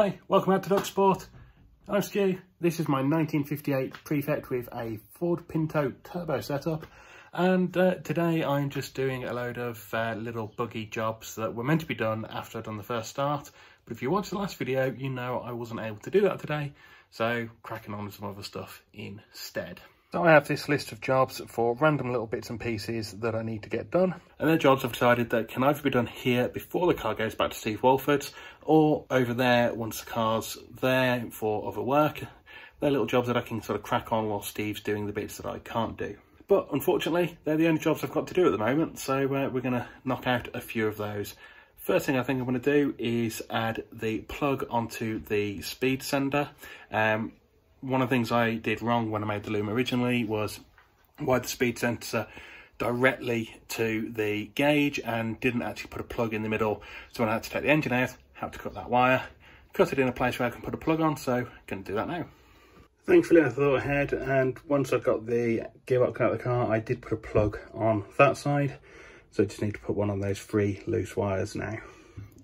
Hi, welcome back to DuckSport. I'm Stu. This is my 1958 Prefect with a Ford Pinto Turbo setup, and today I'm just doing a load of little buggy jobs that were meant to be done after I'd done the first start, but if you watched the last video you know I wasn't able to do that today, so cracking on with some other stuff instead. So I have this list of jobs for random little bits and pieces that I need to get done. And they're jobs I've decided that can either be done here before the car goes back to Steve Walford's, or over there once the car's there for other work. They're little jobs that I can sort of crack on while Steve's doing the bits that I can't do. But unfortunately, they're the only jobs I've got to do at the moment, so we're going to knock out a few of those. First thing I think I'm going to do is add the plug onto the speed sender. One of the things I did wrong when I made the loom originally was wired the speed sensor directly to the gauge and didn't actually put a plug in the middle. So when I had to take the engine out, I had to cut that wire, cut it in a place where I can put a plug on, so I'm going to do that now. Thankfully I thought ahead, and once I got the gearbox out of the car, I did put a plug on that side. So I just need to put one on those three loose wires now.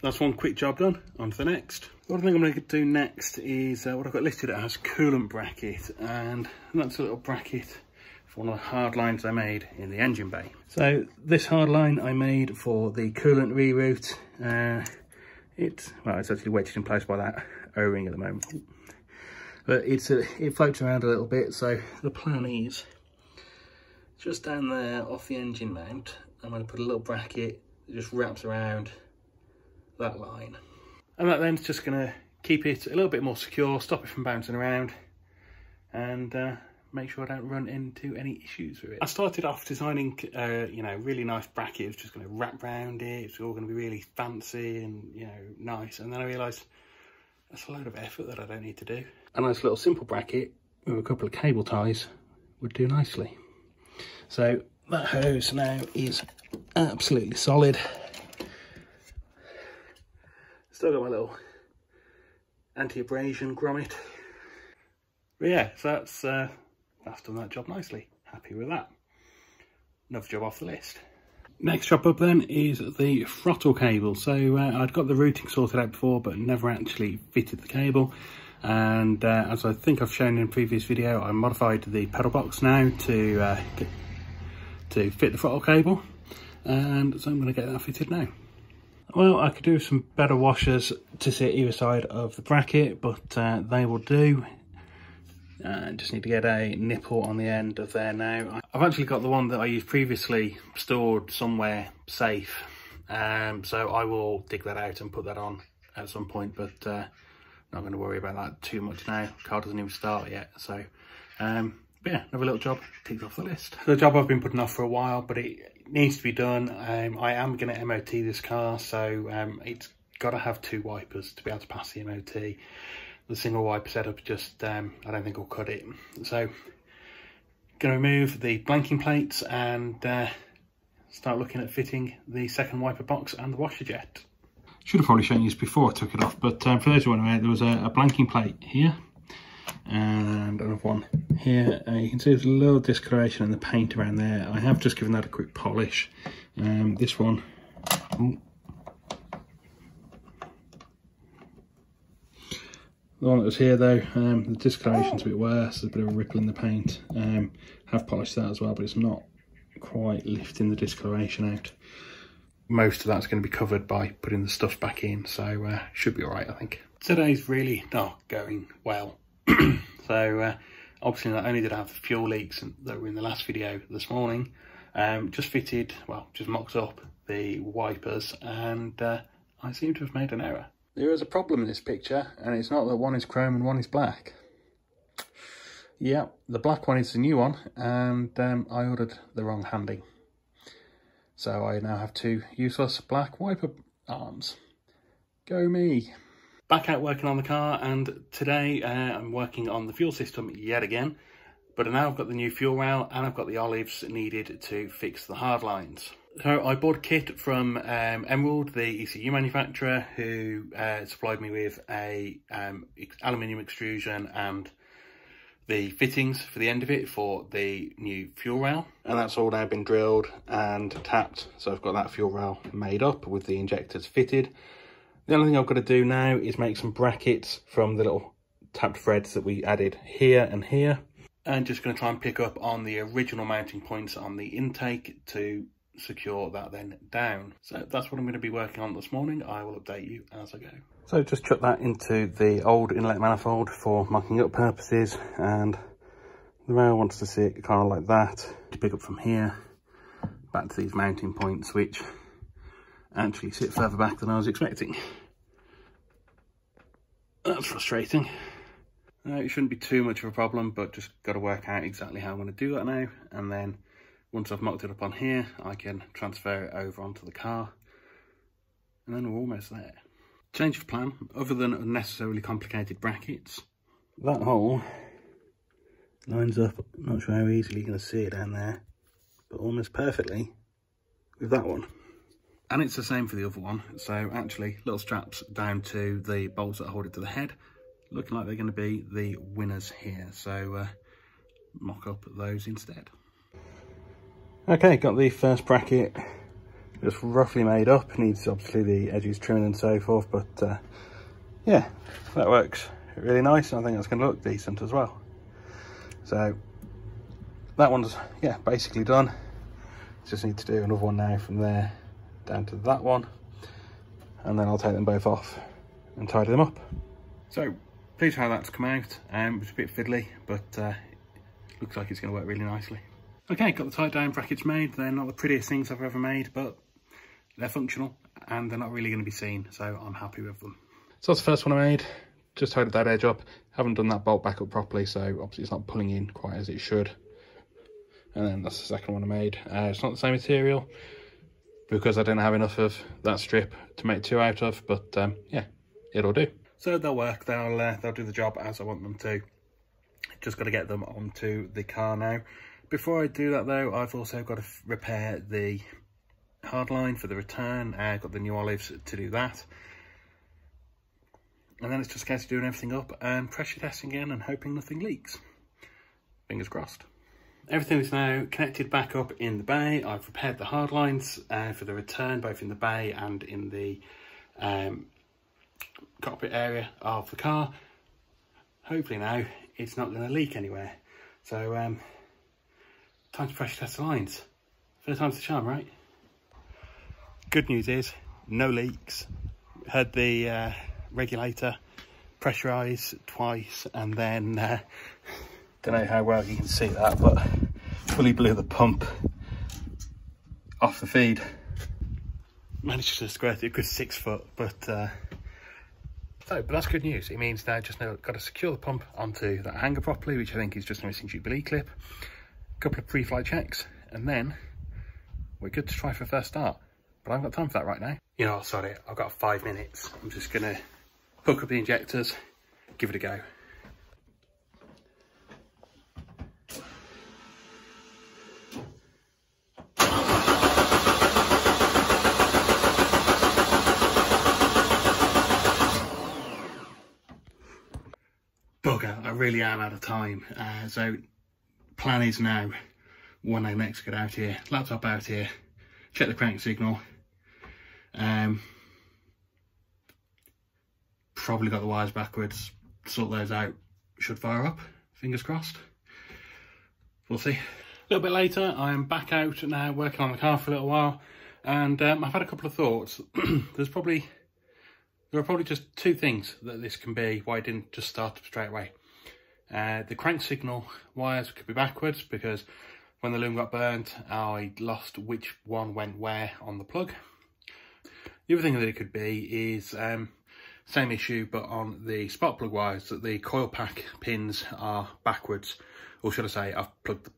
That's one quick job done, on to the next. What I think I'm going to do next is what I've got listed as coolant bracket, and that's a little bracket for one of the hard lines I made in the engine bay. So this hard line I made for the coolant reroute. It's actually wedged in place by that O-ring at the moment, but it floats around a little bit. So the plan is just down there off the engine mount, I'm going to put a little bracket that just wraps around that line, and that then's just going to keep it a little bit more secure, stop it from bouncing around, and make sure I don't run into any issues with it. I started off designing really nice bracket. It was just going to wrap round it, it's all going to be really fancy and nice, and then I realized that's a load of effort that I don't need to do. A nice little simple bracket with a couple of cable ties would do nicely. So that hose now is absolutely solid. Still got my little anti-abrasion grommet. But yeah, so that's done that job nicely. Happy with that. Another job off the list. Next job up then is the throttle cable. So I'd got the routing sorted out before, but never actually fitted the cable. And as I think I've shown in a previous video, I modified the pedal box now to fit the throttle cable. And so I'm going to get that fitted now. Well, I could do some better washers to sit either side of the bracket, but they will do. Just need to get a nipple on the end of there now. I've actually got the one that I used previously stored somewhere safe, so I will dig that out and put that on at some point, but not going to worry about that too much now. The car doesn't even start yet, so yeah, another little job ticked off the list. The job I've been putting off for a while, but it needs to be done. I am going to MOT this car, so it's got to have two wipers to be able to pass the MOT. The single wiper setup just, I don't think will cut it. So, going to remove the blanking plates and start looking at fitting the second wiper box and the washer jet. Should have probably shown you this before I took it off, but for those who want to know, there was a blanking plate here and another one here. You can see there's a little discoloration in the paint around there. I have just given that a quick polish. This one, the one that was here though, the discoloration's a bit worse, there's a bit of a ripple in the paint. Have polished that as well, but it's not quite lifting the discoloration out. Most of that's going to be covered by putting the stuff back in, so should be all right, I think. Today's really not going well. So obviously not only did I have the fuel leaks that were in the last video this morning, just mocked up the wipers, and I seem to have made an error. There is a problem in this picture, and it's not that one is chrome and one is black. Yeah, the black one is the new one, and I ordered the wrong handing. So I now have two useless black wiper arms. Go me! Back out working on the car, and today I'm working on the fuel system yet again, but now I've got the new fuel rail and I've got the olives needed to fix the hard lines. So I bought a kit from Emerald, the ECU manufacturer, who supplied me with a aluminium extrusion and the fittings for the end of it for the new fuel rail. And that's all now been drilled and tapped, so I've got that fuel rail made up with the injectors fitted. The only thing I've got to do now is make some brackets from the little tapped threads that we added here and here. And just going to try and pick up on the original mounting points on the intake to secure that then down. So that's what I'm going to be working on this morning. I will update you as I go. So just chuck that into the old inlet manifold for mucking up purposes, and the rail wants to see it kind of like that. To pick up from here back to these mounting points, which actually sit further back than I was expecting. That's frustrating. It shouldn't be too much of a problem, but just got to work out exactly how I'm going to do that now. And then once I've mocked it up on here, I can transfer it over onto the car. And then we're almost there. Change of plan, other than unnecessarily complicated brackets. That hole lines up, not sure how easily you're going to see it down there, but almost perfectly with that one. And it's the same for the other one. So actually, little straps down to the bolts that hold it to the head. Looking like they're going to be the winners here, so mock up those instead. Okay, got the first bracket just roughly made up. Needs obviously the edges trimming and so forth, but yeah, that works really nice, and I think that's going to look decent as well. So that one's, yeah, basically done. Just need to do another one now from there down to that one, and then I'll take them both off and tidy them up. So pleased how that's come out. It's a bit fiddly, but looks like it's going to work really nicely. Okay, got the tight down brackets made. They're not the prettiest things I've ever made, but they're functional and they're not really going to be seen, so I'm happy with them. So that's the first one I made. Just tied that edge up. Haven't done that bolt back up properly, so obviously it's not pulling in quite as it should. And then that's the second one I made. It's not the same material because I didn't have enough of that strip to make two out of, but yeah, it'll do. So they'll work, they'll do the job as I want them to. Just got to get them onto the car now. Before I do that though, I've also got to repair the hardline for the return. I've got the new olives to do that. And then it's just a case of doing everything up and pressure testing again and hoping nothing leaks. Fingers crossed. Everything is now connected back up in the bay. I've repaired the hardlines for the return, both in the bay and in the cockpit area of the car. Hopefully now it's not going to leak anywhere, so time to pressure test the lines. First time's the charm, right? Good news is no leaks. Had the regulator pressurized twice, and then don't know how well you can see that, but fully blew the pump off the feed. Managed to squirt it a good 6 foot, but but that's good news. It means now just now got to secure the pump onto that hanger properly, which I think is just a missing jubilee clip. A couple of pre-flight checks, and then we're good to try for a first start. But I haven't got time for that right now. You know, sorry, I've got 5 minutes. I'm just gonna hook up the injectors, give it a go. I really am out of time, so plan is now, when I next get out here, laptop out here, check the crank signal, probably got the wires backwards, sort those out, should fire up, fingers crossed, we'll see. A little bit later, I am back out now working on the car for a little while, and I've had a couple of thoughts. There are probably just two things that this can be, why I didn't just start up straight away. The crank signal wires could be backwards, because when the loom got burnt, I lost which one went where on the plug. The other thing that it could be is same issue, but on the spark plug wires, that the coil pack pins are backwards. Or should I say, I've plugged the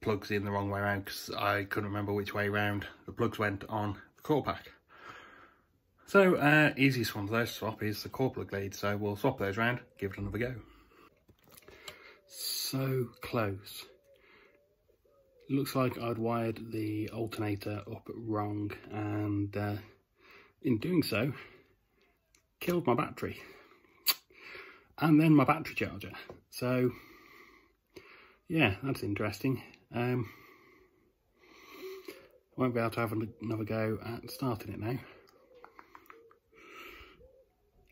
plugs in the wrong way around, because I couldn't remember which way around the plugs went on the coil pack. So easiest one of those to swap is the core plug lead, so we'll swap those around, give it another go. So close. Looks like I'd wired the alternator up wrong, and in doing so, killed my battery. And then my battery charger. So yeah, that's interesting. I won't be able to have another go at starting it now.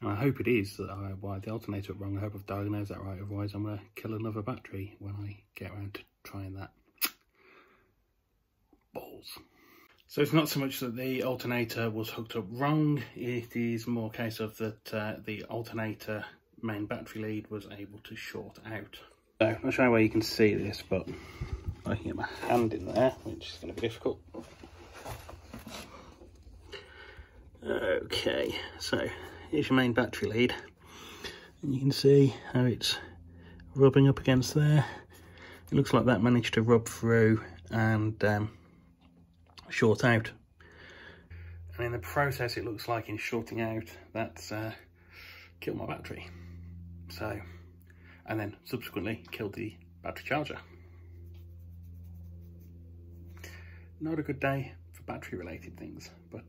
I hope it is that I wired the alternator up wrong. I hope I've diagnosed that right, otherwise I'm going to kill another battery when I get around to trying that. Balls. So it's not so much that the alternator was hooked up wrong, it is more a case of that the alternator main battery lead was able to short out. So I'm not sure where you can see this, but I can get my hand in there, which is going to be difficult. Okay, so here's your main battery lead, and you can see how it's rubbing up against there. It looks like that managed to rub through and short out, and in the process it looks like in shorting out that's killed my battery, so, and then subsequently killed the battery charger. Not a good day for battery related things, but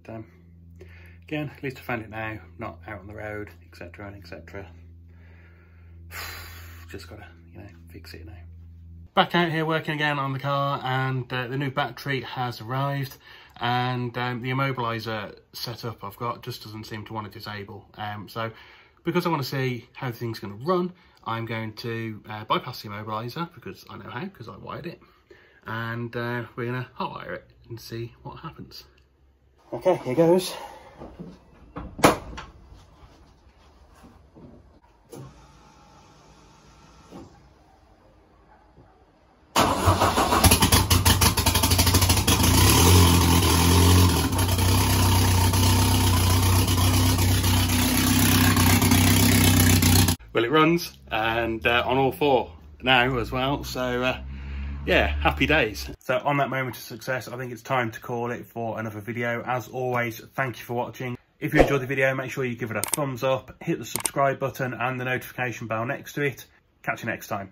again, at least I found it now, not out on the road, etc. and etc. Just gotta, you know, fix it now. Back out here working again on the car, and the new battery has arrived, and the immobiliser setup I've got just doesn't seem to want to disable. So because I want to see how the thing's going to run, I'm going to bypass the immobiliser because I know how, because I wired it, and we're going to hot wire it and see what happens. Okay, here goes. Well, it runs, and on all four now as well, so yeah, happy days. So on that moment of success, I think it's time to call it for another video. As always, thank you for watching. If you enjoyed the video, make sure you give it a thumbs up, hit the subscribe button and the notification bell next to it. Catch you next time.